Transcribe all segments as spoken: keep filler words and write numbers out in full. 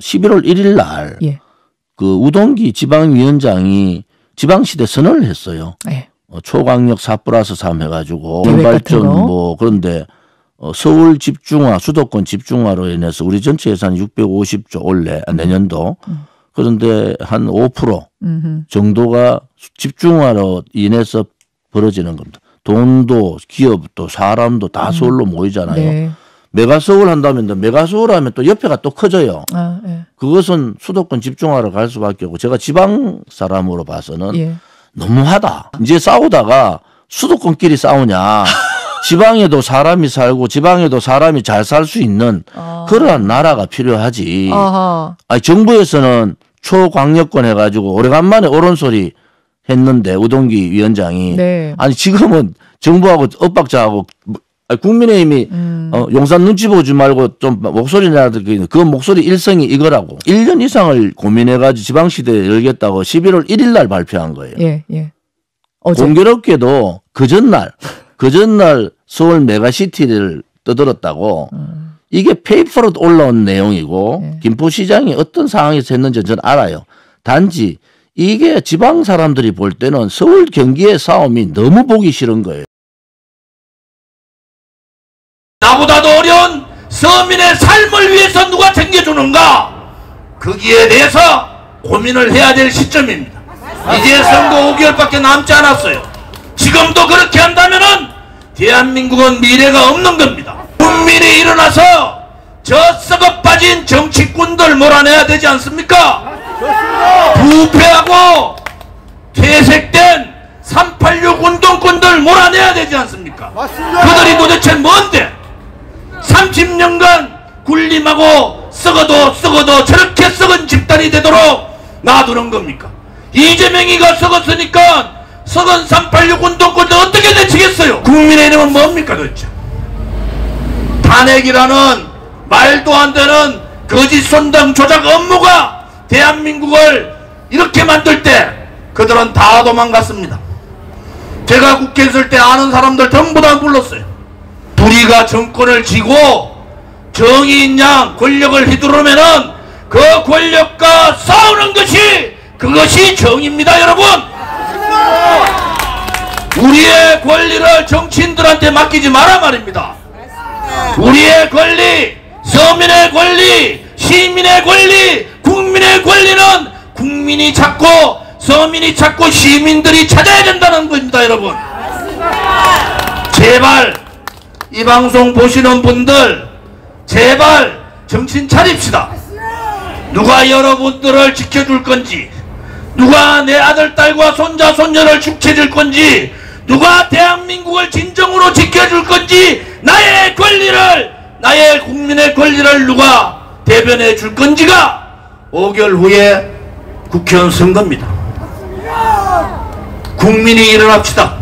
십일월 일일 날, 예. 그 우동기 지방위원장이 지방시대 선언을 했어요. 예. 어, 초강력 사 플러스 삼 해가지고 발전 뭐 그런데 어, 서울 집중화, 수도권 집중화로 인해서 우리 전체 예산이 육백오십조 원래 음. 내년도. 음. 그런데 한 오 퍼센트 음흠. 정도가 집중화로 인해서 벌어지는 겁니다. 돈도 기업도 사람도 다 서울로 음. 모이잖아요. 네. 메가서울 한다면 메가서울 하면 또 옆에가 또 커져요. 아, 네. 그것은 수도권 집중화로 갈 수밖에 없고 제가 지방 사람으로 봐서는 예. 너무하다. 이제 싸우다가 수도권끼리 싸우냐. 지방에도 사람이 살고 지방에도 사람이 잘 살 수 있는 아. 그러한 나라가 필요하지. 아하. 아니, 정부에서는 초광역권 해가지고 오래간만에 옳은 소리 했는데 우동기 위원장이 네. 아니 지금은 정부하고 엇박자하고 국민의힘이 음. 어, 용산 눈치 보지 말고 좀 목소리 내야 될 게 있는데 그 목소리 일성이 이거라고 일 년 이상을 고민해가지고 지방시대에 열겠다고 십일월 일일 날 발표한 거예요. 예, 예. 어제. 공교롭게도 그 전날 그 전날 서울 메가시티를 떠들었다고 음. 이게 페이퍼로 올라온 내용이고 네. 김포시장이 어떤 상황에서 했는지 저는 알아요. 단지 이게 지방 사람들이 볼 때는 서울 경기의 싸움이 너무 보기 싫은 거예요. 나보다도 어려운 서민의 삶을 위해서 누가 챙겨주는가? 거기에 대해서 고민을 해야 될 시점입니다. 이제 선거 오 개월밖에 남지 않았어요. 지금도 그렇게 한다면은 대한민국은 미래가 없는 겁니다. 국민이 일어나서 저 썩어 빠진 정치꾼들 몰아내야 되지 않습니까? 부패하고 퇴색된 삼팔육 운동꾼들 몰아내야 되지 않습니까? 맞습니다. 그들이 도대체 뭔데? 삼십 년간 군림하고 썩어도 썩어도 저렇게 썩은 집단이 되도록 놔두는 겁니까? 이재명이가 썩었으니까 썩은 삼팔육 운동권도 어떻게 대치겠어요? 국민의힘은 뭡니까 도대체? 탄핵이라는 말도 안 되는 거짓 선동 조작 업무가 대한민국을 이렇게 만들 때 그들은 다 도망갔습니다. 제가 국회 있을 때 아는 사람들 전부 다 불렀어요. 우리가 정권을 쥐고 정의인 양 권력을 휘두르면은 그 권력과 싸우는 것이 그것이 정의입니다, 여러분. 우리의 권리를 정치인들한테 맡기지 마라 말입니다. 우리의 권리, 서민의 권리, 시민의 권리, 국민의 권리는 국민이 찾고 서민이 찾고 시민들이 찾아야 된다는 겁니다, 여러분. 제발 이 방송 보시는 분들 제발 정신 차립시다. 누가 여러분들을 지켜줄 건지, 누가 내 아들, 딸과 손자, 손녀를 축제줄 건지, 누가 대한민국을 진정으로 지켜줄 건지, 나의 권리를, 나의 국민의 권리를 누가 대변해 줄 건지가 오 개월 후에 국회의원 선거입니다. 국민이 일어납시다.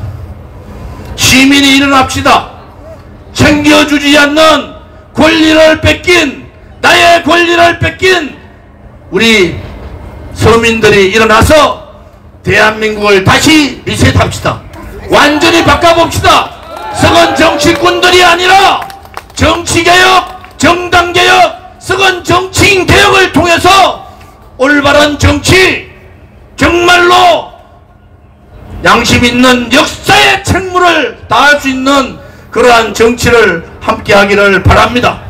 시민이 일어납시다. 챙겨주지 않는 권리를 뺏긴, 나의 권리를 뺏긴 우리 서민들이 일어나서 대한민국을 다시 리셋합시다. 완전히 바꿔봅시다. 썩은 정치꾼들이 아니라 정치개혁, 정당개혁, 썩은 정치인개혁을 통해서 올바른 정치, 정말로 양심 있는 역사의 책무를 다할 수 있는 그러한 정치를 함께 하기를 바랍니다.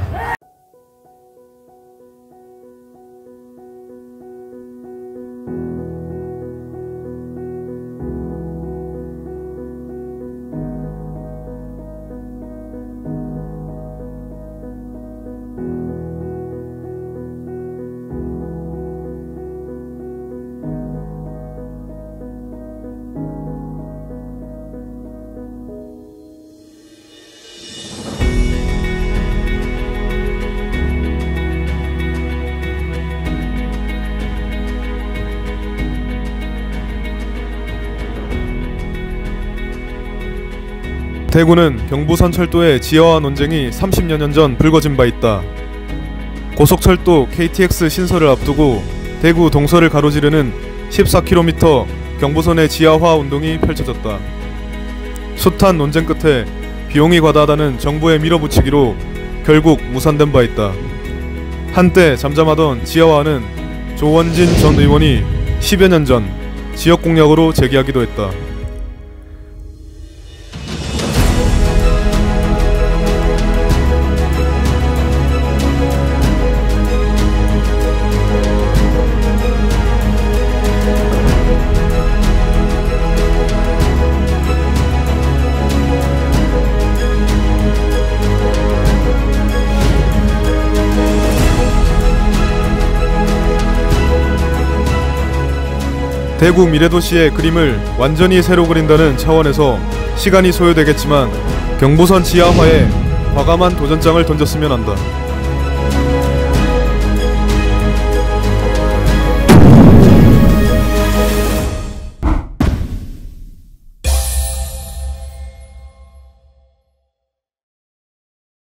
대구는 경부선 철도의 지하화 논쟁이 삼십여 년 전 불거진 바 있다. 고속철도 케이티엑스 신설을 앞두고 대구 동서를 가로지르는 십사 킬로미터 경부선의 지하화 운동이 펼쳐졌다. 숱한 논쟁 끝에 비용이 과다하다는 정부의 밀어붙이기로 결국 무산된 바 있다. 한때 잠잠하던 지하화는 조원진 전 의원이 십여 년 전 지역공약으로 제기하기도 했다. 대구 미래도시의 그림을 완전히 새로 그린다는 차원에서 시간이 소요되겠지만 경부선 지하화에 과감한 도전장을 던졌으면 한다.